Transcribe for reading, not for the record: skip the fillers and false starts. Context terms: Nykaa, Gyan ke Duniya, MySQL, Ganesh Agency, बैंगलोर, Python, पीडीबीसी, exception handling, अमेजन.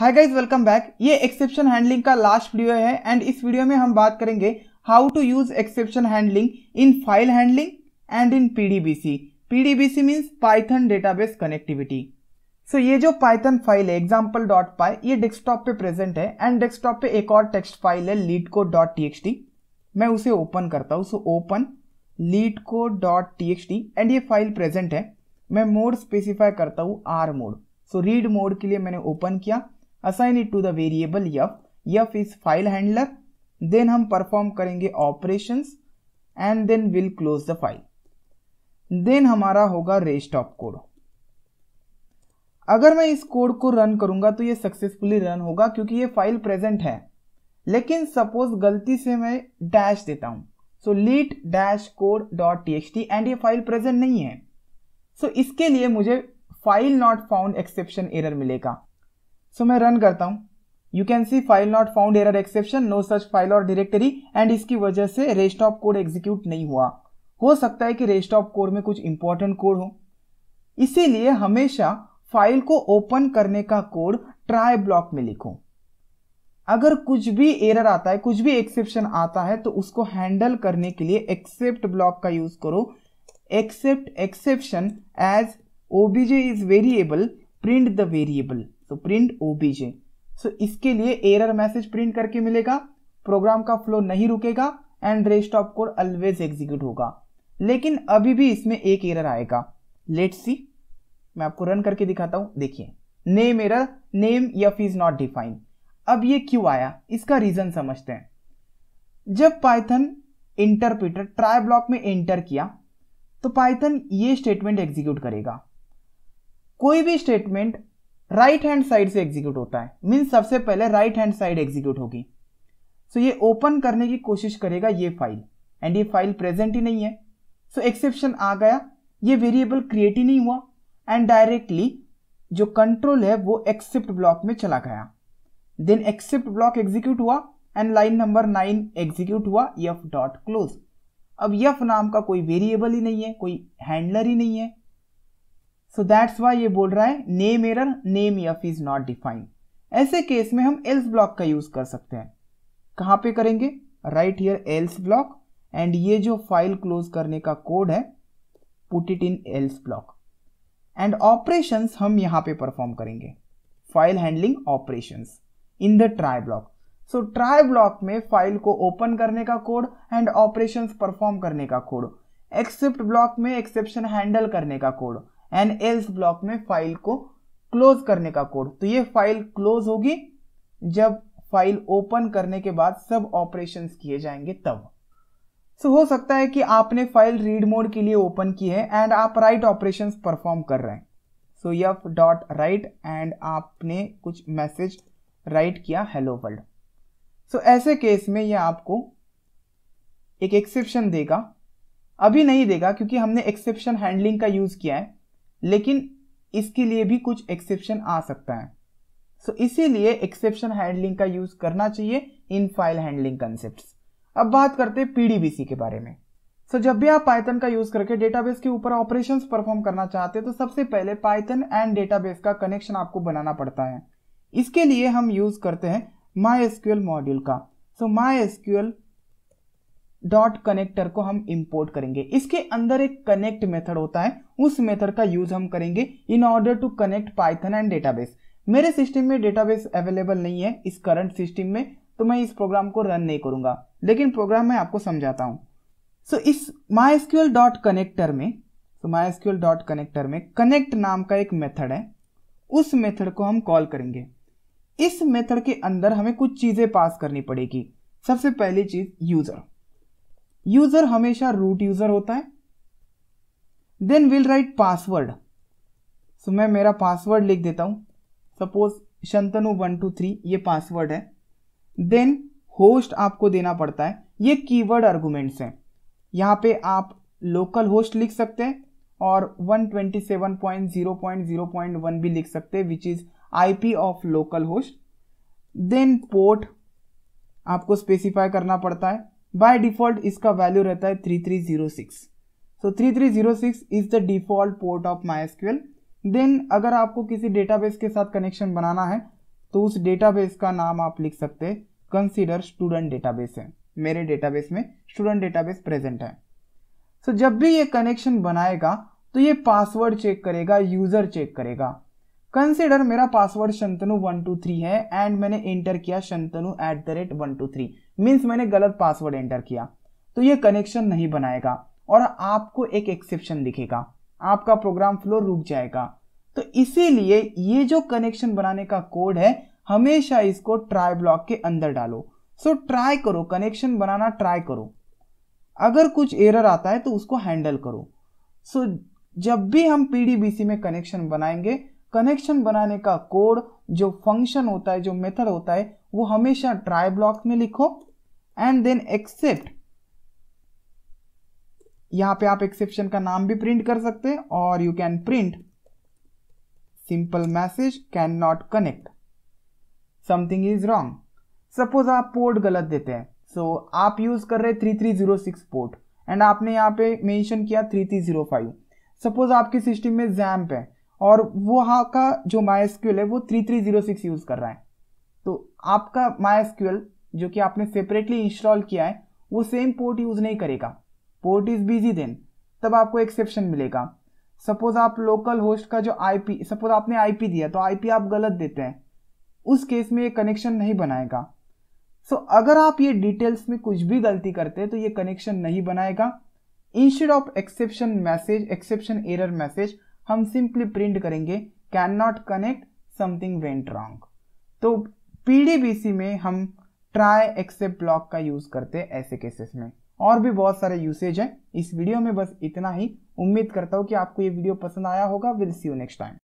हाय guys welcome back. ये exception handling का last video है एंड इस वीडियो में हम बात करेंगे how to use exception handling in file handling and in पीडीबीसी। पीडीबीसी means Python database connectivity. So ये जो पाइथन फाइल है एग्जाम्पल डॉट पाई, ये डेस्कटॉप पे प्रेजेंट है एंड डेस्कटॉप पे एक और टेक्स्ट फाइल है लीड कोड डॉट txt। मैं उसे ओपन करता हूँ। So open lead code dot txt and ये फाइल प्रेजेंट है। मैं मोड स्पेसिफाई करता हूँ are mode. So read mode के लिए मैंने ओपन किया। Assign it to the variable yf, yf is file handler, then हम perform करेंगे operations and then we'll close the file, then हमारा होगा rest of code। अगर मैं इस कोड को रन करूंगा तो ये सक्सेसफुली रन होगा क्योंकि ये फाइल प्रेजेंट है। लेकिन सपोज गलती से मैं डैश देता हूं, so lit dash code dot txt and ये फाइल प्रेजेंट नहीं है। सो इसके लिए मुझे file not found exception error मिलेगा। सो मैं रन करता हूँ। You can see file not found error exception, no such file और डायरेक्टरी एंड इसकी वजह से रेस्ट ऑफ कोड एग्जीक्यूट नहीं हुआ। हो सकता है कि रेस्ट ऑफ कोड में कुछ इंपॉर्टेंट कोड हो। इसीलिए हमेशा फाइल को ओपन करने का कोड ट्राई ब्लॉक में लिखो। अगर कुछ भी एरर आता है, कुछ भी एक्सेप्शन आता है तो उसको हैंडल करने के लिए एक्सेप्ट ब्लॉक का यूज करो। Except exception as obj is variable, print the variable. तो प्रिंट obj। सो इसके लिए एरर मैसेज प्रिंट करके मिलेगा, प्रोग्राम का फ्लो नहीं रुकेगा and rest of code always execute होगा। लेकिन अभी भी इसमें एक एरर आएगा। लेट्स सी, मैं आपको रन करके दिखाता हूँ। देखिए name error, name F is not defined. अब ये क्यों आया, इसका रीजन समझते हैं। जब पाइथन इंटरप्रिटर ट्राई ब्लॉक में एंटर किया तो पाइथन ये स्टेटमेंट एग्जीक्यूट करेगा। कोई भी स्टेटमेंट राइट हैंड साइड से एग्जीक्यूट होता है, मीन्स सबसे पहले राइट हैंड साइड एग्जीक्यूट होगी। सो ये ओपन करने की कोशिश करेगा ये फाइल एंड ये फाइल प्रेजेंट ही नहीं है। सो एक्सेप्शन आ गया, ये वेरिएबल क्रिएट ही नहीं हुआ एंड डायरेक्टली जो कंट्रोल है वो एक्सेप्ट ब्लॉक में चला गया। देन एक्सेप्ट ब्लॉक एग्जीक्यूट हुआ एंड लाइन नंबर 9 एग्जीक्यूट हुआ यफ डॉट क्लोज। अब यफ नाम का कोई वेरिएबल ही नहीं है, कोई हैंडलर ही नहीं है। सो दैट्स वाई ये बोल रहा है name error, name F is not defined. ऐसे केस में हम एल्स ब्लॉक का यूज कर सकते हैं। कहाँ पे करेंगे, right here else block and ये जो फाइल क्लोज करने का कोड है put it in else block and operations हम यहाँ पे परफॉर्म करेंगे, file handling operations in the try block. So try block में फाइल को ओपन करने का कोड एंड ऑपरेशंस परफॉर्म करने का कोड, एक्सेप्ट ब्लॉक में एक्सेप्शन हैंडल करने का कोड एंड एल्स ब्लॉक में फाइल को क्लोज करने का कोड। तो ये फाइल क्लोज होगी जब फाइल ओपन करने के बाद सब ऑपरेशंस किए जाएंगे तब। सो हो सकता है कि आपने फाइल रीड मोड के लिए ओपन की है एंड आप राइट ऑपरेशंस परफॉर्म कर रहे हैं। So f dot write and आपने कुछ मैसेज राइट किया हेलो वर्ल्ड। सो ऐसे केस में ये आपको एक एक्सेप्शन देगा। अभी नहीं देगा क्योंकि हमने एक्सेप्शन हैंडलिंग का यूज किया है, लेकिन इसके लिए भी कुछ एक्सेप्शन आ सकता है। सो इसीलिए एक्सेप्शन हैंडलिंग का यूज करना चाहिए इन फाइल हैंडलिंग कॉन्सेप्ट्स। अब बात करते हैं पीडीबीसी के बारे में। सो जब भी आप पाइथन का यूज करके डेटाबेस के ऊपर ऑपरेशंस परफॉर्म करना चाहते हैं तो सबसे पहले पाइथन एंड डेटाबेस का कनेक्शन आपको बनाना पड़ता है। इसके लिए हम यूज करते हैं MySQL मॉड्यूल का। सो MySQL डॉट कनेक्टर को हम इंपोर्ट करेंगे। इसके अंदर एक कनेक्ट मेथड होता है, उस मेथड का यूज हम करेंगे in order to connect Python and database. मेरे सिस्टम में डेटाबेस अवेलेबल नहीं है इस करंट सिस्टम में, तो मैं इस प्रोग्राम को रन नहीं करूंगा, लेकिन प्रोग्राम मैं आपको समझाता हूँ। सो इस MySQL डॉट कनेक्टर में कनेक्ट नाम का एक मेथड है, उस मेथड को हम कॉल करेंगे। इस मेथड के अंदर हमें कुछ चीजें पास करनी पड़ेगी। सबसे पहली चीज यूजर। यूजर हमेशा रूट यूजर होता है। Then will write password. So मैं मेरा पासवर्ड लिख देता हूं, सपोज shantanu123 ये पासवर्ड है। देन होस्ट आपको देना पड़ता है, ये कीवर्ड आर्गुमेंट्स हैं। यहाँ पे आप लोकल होस्ट लिख सकते हैं और 127.0.0.1 भी लिख सकते हैं which is IP of local host. Then port आपको स्पेसिफाई करना पड़ता है। बाय डिफॉल्ट इसका वैल्यू रहता है 3306। So 3306 is the default port of MySQL। Then अगर आपको किसी डेटाबेस के साथ कनेक्शन बनाना है तो उस डेटाबेस का नाम आप लिख सकते हैं कंसीडर स्टूडेंट डेटाबेस है। मेरे डेटाबेस में स्टूडेंट डेटाबेस प्रेजेंट है। सो जब भी ये कनेक्शन बनाएगा तो ये पासवर्ड चेक करेगा, यूजर चेक करेगा। कंसीडर मेरा पासवर्ड शंतनु123 है एंड मैंने एंटर किया shantanu@123 मीन्स मैंने गलत पासवर्ड एंटर किया, तो ये कनेक्शन नहीं बनाएगा और आपको एक एक्सेप्शन दिखेगा, आपका प्रोग्राम फ्लो रुक जाएगा। तो इसीलिए ये जो कनेक्शन बनाने का कोड है हमेशा इसको ट्राई ब्लॉक के अंदर डालो। सो ट्राई करो, कनेक्शन बनाना ट्राई करो, अगर कुछ एरर आता है तो उसको हैंडल करो। सो जब भी हम पीडीबीसी में कनेक्शन बनाएंगे, कनेक्शन बनाने का कोड जो फंक्शन होता है, जो मेथड होता है, वो हमेशा ट्राई ब्लॉक में लिखो एंड देन एक्सेप्ट। यहाँ पे आप एक्सेप्शन का नाम भी प्रिंट कर सकते हैं और you can print simple message can not connect, something is wrong. Suppose आप पोर्ट गलत देते हैं। सो आप यूज कर रहे 3306 पोर्ट एंड आपने यहाँ पे मेंशन किया 3305। सपोज आपके सिस्टम में जैम्प है और वो हाँ का जो MySQL है वो 3306 यूज कर रहा है, तो आपका MySQL जो कि आपने सेपरेटली इंस्टॉल किया है वो सेम पोर्ट यूज नहीं करेगा। पोर्ट इज बिजी देन, तब आपको एक्सेप्शन मिलेगा। सपोज आप लोकल होस्ट का जो आईपी, सपोज आपने आईपी दिया तो आईपी आप गलत देते हैं, उस केस में ये कनेक्शन नहीं बनाएगा। सो अगर आप ये डिटेल्स में कुछ भी गलती करते हैं तो ये कनेक्शन नहीं बनाएगा। Instead of exception message, exception error message, हम सिंपली प्रिंट करेंगे can not connect, something went wrong. तो पीडीबीसी में हम ट्राई एक्सेप्ट ब्लॉक का यूज करते हैं ऐसे केसेस में। और भी बहुत सारे यूसेज हैं। इस वीडियो में बस इतना ही। उम्मीद करता हूँ कि आपको ये वीडियो पसंद आया होगा। Will see you next time.